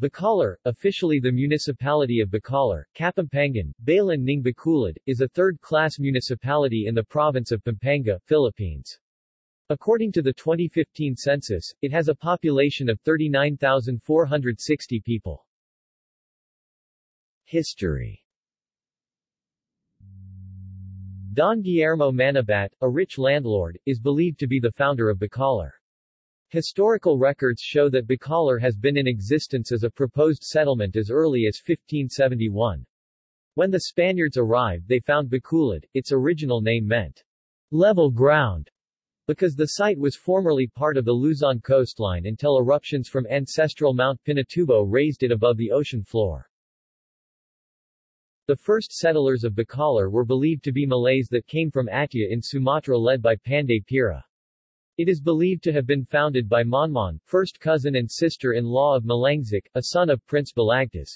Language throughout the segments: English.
Bacolor, officially the municipality of Bacolor, Kapampangan, Balen ning Bakúlud, is a third-class municipality in the province of Pampanga, Philippines. According to the 2015 census, it has a population of 39,460 people. History. Don Guillermo Manabat, a rich landlord, is believed to be the founder of Bacolor. Historical records show that Bacolor has been in existence as a proposed settlement as early as 1571. When the Spaniards arrived, they found Bacolod. Its original name meant level ground, because the site was formerly part of the Luzon coastline until eruptions from ancestral Mount Pinatubo raised it above the ocean floor. The first settlers of Bacolor were believed to be Malays that came from Atia in Sumatra led by Panday Pira. It is believed to have been founded by Monmon, first cousin and sister-in-law of Malangzik, a son of Prince Balagtas.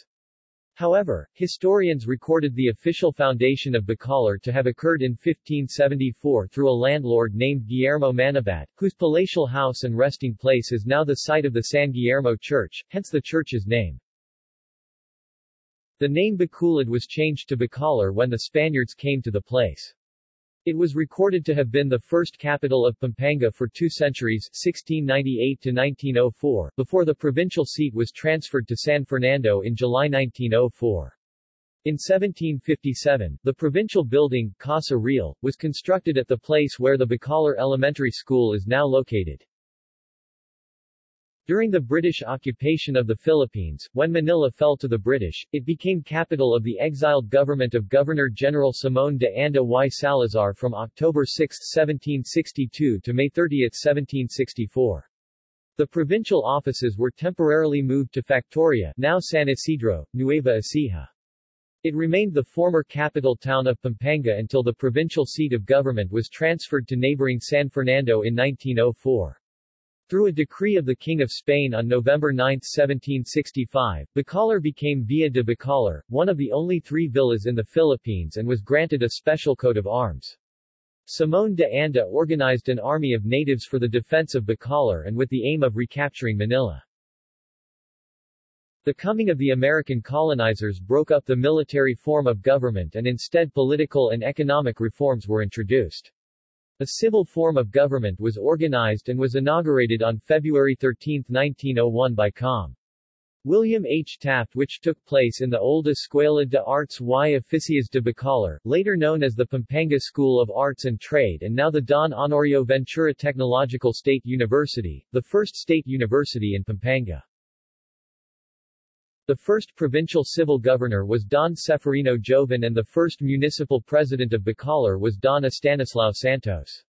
However, historians recorded the official foundation of Bacolor to have occurred in 1574 through a landlord named Guillermo Manabat, whose palatial house and resting place is now the site of the San Guillermo Church, hence the church's name. The name Bacolod was changed to Bacolor when the Spaniards came to the place. It was recorded to have been the first capital of Pampanga for 2 centuries 1698–1904, before the provincial seat was transferred to San Fernando in July 1904. In 1757, the provincial building, Casa Real, was constructed at the place where the Bacolor Elementary School is now located. During the British occupation of the Philippines, when Manila fell to the British, it became capital of the exiled government of Governor-General Simón de Anda y Salazar from October 6, 1762 to May 30, 1764. The provincial offices were temporarily moved to Factoria, now San Isidro, Nueva Ecija. It remained the former capital town of Pampanga until the provincial seat of government was transferred to neighboring San Fernando in 1904. Through a decree of the King of Spain on November 9, 1765, Bacolor became Villa de Bacolor, one of the only 3 villas in the Philippines, and was granted a special coat of arms. Simón de Anda organized an army of natives for the defense of Bacolor and with the aim of recapturing Manila. The coming of the American colonizers broke up the military form of government and instead political and economic reforms were introduced. A civil form of government was organized and was inaugurated on February 13, 1901 by Com. William H. Taft, which took place in the old Escuela de Artes y Oficias de Bacolor, later known as the Pampanga School of Arts and Trade and now the Don Honorio Ventura Technological State University, the first state university in Pampanga. The first provincial civil governor was Don Severino Joven and the first municipal president of Bacolor was Don Estanislao Santos.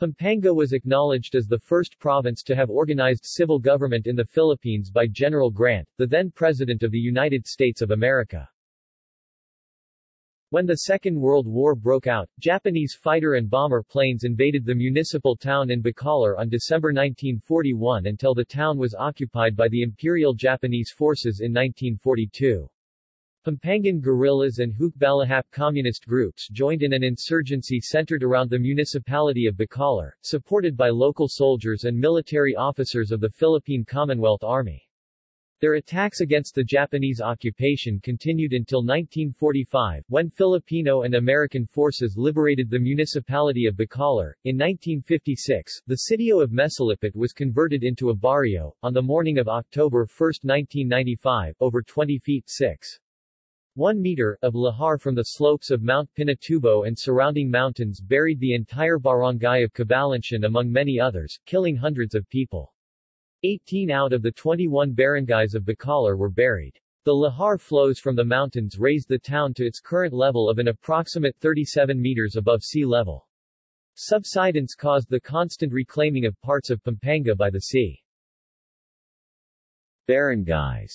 Pampanga was acknowledged as the first province to have organized civil government in the Philippines by General Grant, the then President of the United States of America. When the Second World War broke out, Japanese fighter and bomber planes invaded the municipal town in Bacolor on December 1941 until the town was occupied by the Imperial Japanese forces in 1942. Pampangan guerrillas and Hukbalahap communist groups joined in an insurgency centered around the municipality of Bacolor, supported by local soldiers and military officers of the Philippine Commonwealth Army. Their attacks against the Japanese occupation continued until 1945, when Filipino and American forces liberated the municipality of Bacolor. In 1956, the sitio of Mesalipit was converted into a barrio. On the morning of October 1, 1995, over 20 feet 6.1 meter of lahar from the slopes of Mount Pinatubo and surrounding mountains buried the entire barangay of Cabalantian among many others, killing hundreds of people. 18 out of the 21 barangays of Bacolor were buried. The lahar flows from the mountains raised the town to its current level of an approximate 37 meters above sea level. Subsidence caused the constant reclaiming of parts of Pampanga by the sea. Barangays.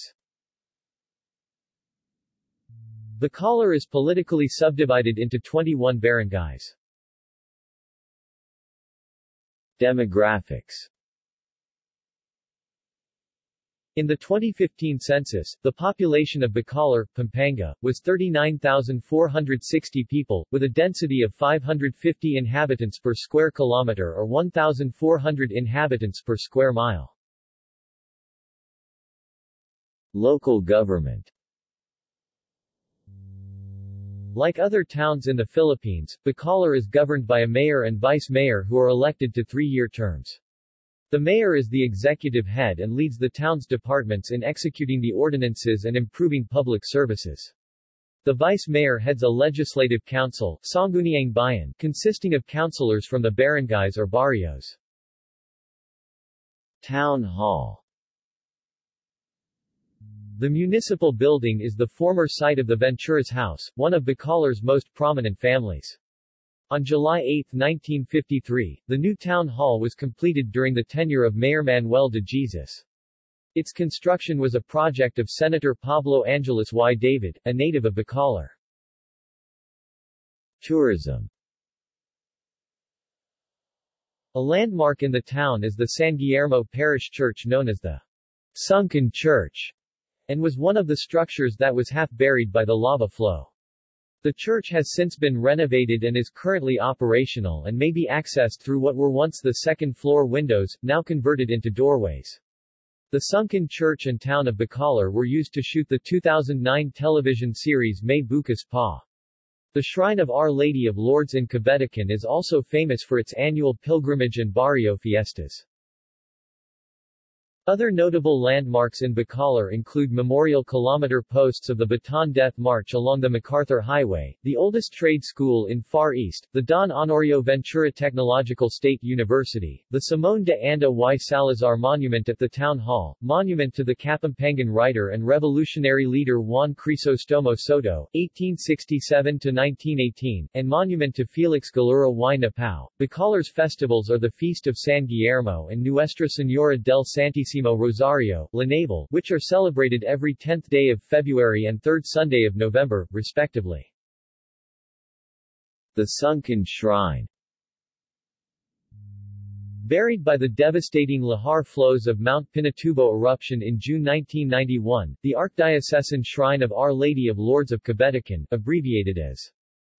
Bacolor is politically subdivided into 21 barangays. Demographics. In the 2015 census, the population of Bacolor, Pampanga, was 39,460 people, with a density of 550 inhabitants per square kilometer or 1,400 inhabitants per square mile. Local government. Like other towns in the Philippines, Bacolor is governed by a mayor and vice-mayor who are elected to three-year terms. The mayor is the executive head and leads the town's departments in executing the ordinances and improving public services. The vice-mayor heads a legislative council, Sangguniang Bayan, consisting of councilors from the barangays or barrios. Town Hall. The municipal building is the former site of the Ventura's House, one of Bacolor's most prominent families. On July 8, 1953, the new town hall was completed during the tenure of Mayor Manuel de Jesus. Its construction was a project of Senator Pablo Angeles Y. David, a native of Bacolor. Tourism. A landmark in the town is the San Guillermo Parish Church known as the Sunken Church, and was one of the structures that was half buried by the lava flow. The church has since been renovated and is currently operational and may be accessed through what were once the second-floor windows, now converted into doorways. The sunken church and town of Bacolor were used to shoot the 2009 television series May Bukas Pa. The Shrine of Our Lady of Lourdes in Kabetacan is also famous for its annual pilgrimage and barrio fiestas. Other notable landmarks in Bacolor include memorial kilometer posts of the Bataan Death March along the MacArthur Highway, the oldest trade school in Far East, the Don Honorio Ventura Technological State University, the Simón de Anda y Salazar Monument at the Town Hall, monument to the Kapampangan writer and revolutionary leader Juan Crisostomo Soto, 1867-1918, and monument to Felix Galura y Napao. Bacolor's festivals are the Feast of San Guillermo and Nuestra Señora del Santísimo Rosario, La Naval, which are celebrated every 10th day of February and 3rd Sunday of November, respectively. The Sunken Shrine. Buried by the devastating lahar flows of Mount Pinatubo eruption in June 1991, the Archdiocesan Shrine of Our Lady of Lourdes of Kabetacan, abbreviated as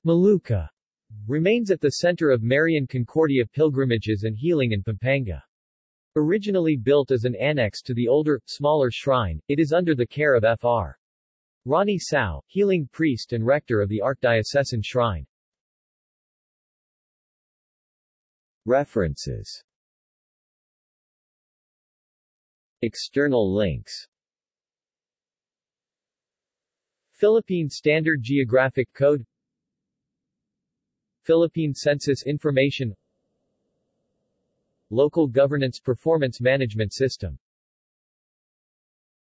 Maluca, remains at the center of Marian Concordia pilgrimages and healing in Pampanga. Originally built as an annex to the older, smaller shrine, it is under the care of Fr. Ronnie Sao, healing priest and rector of the Archdiocesan Shrine. References. External links. Philippine Standard Geographic Code, Philippine Census Information, Local Governance Performance Management System.